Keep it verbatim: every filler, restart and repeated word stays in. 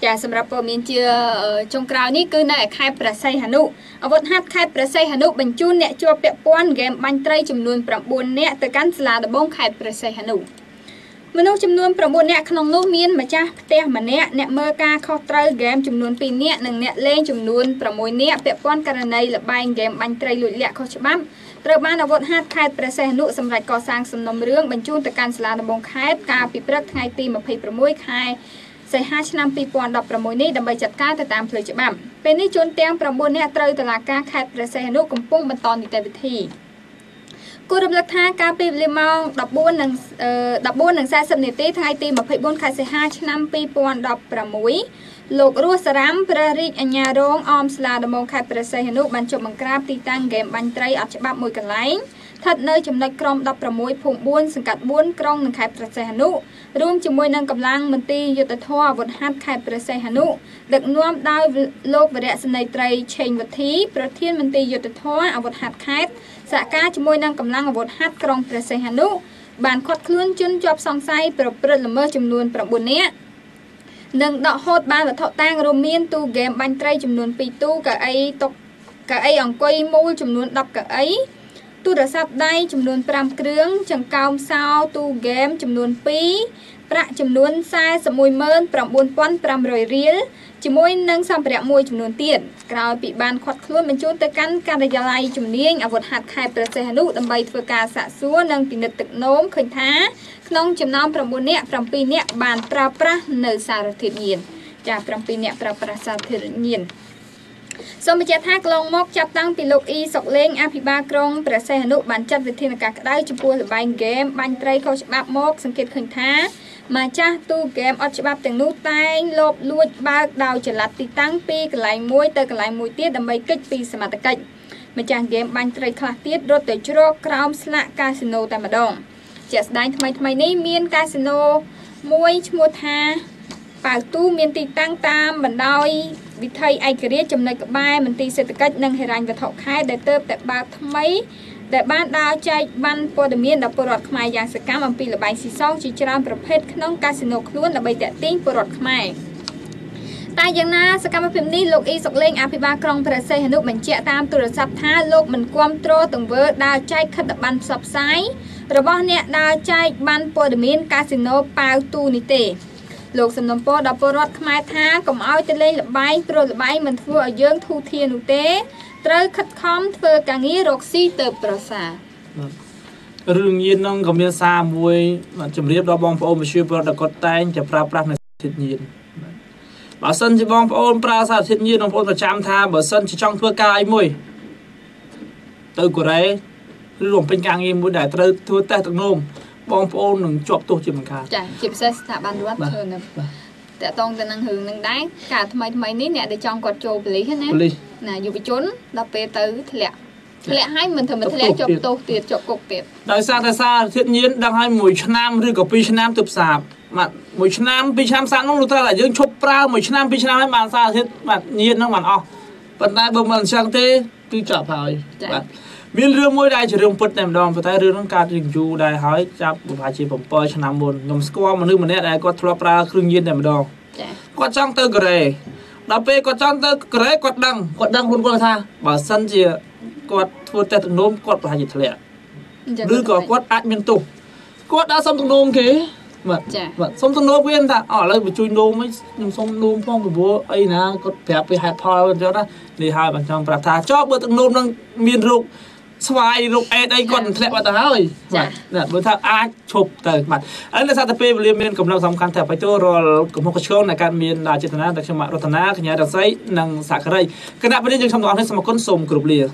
Dạ, xong ra bố mình chưa trong krao ní cứ nè khai pra say hà nụ. Ở vốn hát khai pra say hà nụ bình chun nè chua bẹp bôn game bánh trây chùm nuôn pra buôn nè từ cánh là đồn bông khai pra say hà nụ. Mà nụ chùm nuôn pra buôn nè khăn nụ miên mà cha tè mà nè nè mơ ca khó trâu game chùm nuôn pin nè nâng nè lên chùm nuôn pra môi nè bẹp bôn kà này là bài game bánh trây lụi lẹ khó chụp bám. Rồi ban ở vốn hát khai pra say hà nụ xong ra có sang xong nông rương bình chun từ cánh là đồn bông khai ca bị prất ngay ti mà khai Sai hai năm pi pon đập pramoi này đâm bay chặt cá từ tam phơi chậm bám. Bên này chốn tiếng pramoi này trời từ lá cá khai pra say hà nụ cùng pung bên tòn địa vị thị. Cú đập lật thang cá pi lê mong đập buôn đằng đập buôn đằng sai sầm nề tê thay tê mà phơi buôn khai sai hai năm pi pon đập pramoi. Lục rùa sám prairie anh nhà rong om sla đâm mong khai pra say hà nụ ban chụp bằng grab ti tang game ban tray ở chậm bám mùi cẩn lái. Thật nơi chấm lệch krom đập pramoi phụng buôn sừng cắt buôn krong đằng khai pra say hà nụ. Rùm chùm môi nâng cầm lăng mình ti dụ tờ thoa vụt hát khai pra say hà nụ. Đực nuông đau lột và rẽ sân này trầy chênh vật thí. Pra thiên mình ti dụ tờ thoa ở vụt hát khai. Dạ ca chùm môi nâng cầm lăng ở vụt hát krong pra say hà nụ. Bạn khót khluôn chân chọp song say pra prật là mơ chùm luôn pra buồn nế. Nâng đọ hốt ba và thọ tang rùm miên tu game banh trây chùm luôn pi tu. Cả ấy tộc cả ấy ổng quay môi chùm luôn đọc cả ấy. Tu đã sắp đây chùm luôn pram krương chẳng cao sao tu game chùm luôn pi pra chùm luôn sai sầm mùi mơn pram buôn pon pram rồi riel chùm môi nâng sầm bẹt môi chùm luôn tiền cào bị ban khót khluôn bên chốn tới cắn cà rây lai chùm niêng ở vượt hạt khai pra say hà nụ đâm bay phơi cà xạ xúa nâng bị nứt tực nôm khơi thá nông chùm nón pram buôn nẹt pram pi nẹt bàn pra pra nở xà rồi thiệt nhiên chả pram pi nẹt pra pra xà thiệt nhiên Xong bây giờ thác lòng mốc chạp tăng bị lục y sọc lên áp hi ba krong Pra say hà nụ bán chặt về thiên là cả đáy chụp buôn là bánh game bánh trây khói chạp mốc sáng kết khẩn thá Mà cha tu game ọt chạp tầng nụ tanh lộp luôn bác đào trở lạch tì tăng pi cả lái môi tờ cả lái môi tiết đâm bày kích pi xa mà tờ kịch Mà cha game bánh trây khóa tiết rốt tới chú rô kraum slạ casino tại mà đông Chả xa đánh thầm thầm này miên casino môi chmua tha Bảo tu miên tì tăng tam bản đôi Vì thầy ai kể riêng chùm nơi cậu bài mình tìm sẽ tự cách nâng hệ rành và thọ khai để tớp tại bác thông mấy Để bác đào chạy văn phô đầm miên đã phô rọt khmai dạng sẽ cảm ơn vì là bài xí xong chỉ cho làm phổ hết nông casino luôn là bài tệ tinh phô rọt khmai Tại dạng na sẽ cảm ơn phim này lúc y sọc lên áp hi ba krong pra say hà nụ mình chạy tam tù rợt sắp tha lúc mình quam trô tổng vỡ đào chạy khất đập bắn sắp sái Rồi bó nẹ đào chạy văn phô đầm miên casino bao tu ní tể Lục xâm nông bó đọc bó rốt khmai tha, cổng oi tên lên lập bay, rồi lập bay mình thua ở dưỡng thu thiên ưu tế Trời khất khóm thua cả nghĩ rốt xí tợp bỏ xa Rừng nhiên nông gồm miên xa mùi, chùm riêng đó bóng phá ôm bà sư bó đọc cốt tên chả pra pra này thiệt nhiên Bảo sân chì bóng phá ôm pra xa thiệt nhiên, bóng phá ôm bà chạm tha, bảo sân chì trong thua ca ấy mùi Từ của đấy, rùm bên càng yên mùi đại trời thua tế tạc nôm Bọn bọn nâng chọc tốt chìm bằng khá Chà, chìm sẽ thả bàn rốt thơ nâng Tại tông tên năng hướng nâng đáy Cả thầm mấy thầm mấy ní nè để chọn quạt trô bởi lý hết nè Nà dù bị trốn, đọc bê tứ thật lẹ Thật lẹ hay mình thầm thật lẹ chọc tốt tiệt, chọc cục tiệt Đại xa tại xa, thiết nhiên đang hay mùi chân nam rưu có pi chân nam tụp sạp Mà mùi chân nam pi chân nam sẵn lúc ta là dương chụp ra mùi chân nam pi chân nam hết bàn xa thiết Mà nhiên nâng bàn ọ Bạn này bông bàn sang thế, cứ chọc hỏi Mình rửa môi đây chỉ rửa một nèm đòn và tay rửa nóng cát rừng dù đây hỏi chạp một vài chế phẩm bơ cho nằm buồn Ngầm score mà nữ mà nét đây có thua ra khương nhiên nèm đòn Có trong tơ cửa rề Đạp bê có trong tơ cửa rề quạt đăng Quạt đăng luôn có tha Bảo sân chìa Quạt thua tê thằng nôm quạt và hai dịp thật lẹ Rửa có quạt át miên tục Quạt đã xong thằng nôm kế Vâng, vâng, xong thằng nôm quên ta Ở đây vừa chui nôm ấy Nhưng xong nôm phong của bố ấy ná Có phép với hai phò cho đó Để hai bạn trong bạp tha cho bữa thằng nôm đang miên rụng Xoay rụng ế đây còn lẹ bà ta hơi Bởi thật ác chụp tới mặt Anh là xa tập bê bởi mình cũng làm xong khăn thẻ phải cho rồi Cũng không có chôn này các mình là trên thằng nát đặc trưng mạng rô thằng nát Nhà đặc xây nâng xa khả rây Các nạp bởi đây dừng trong đoàn hình xa mà con xôm cực lìa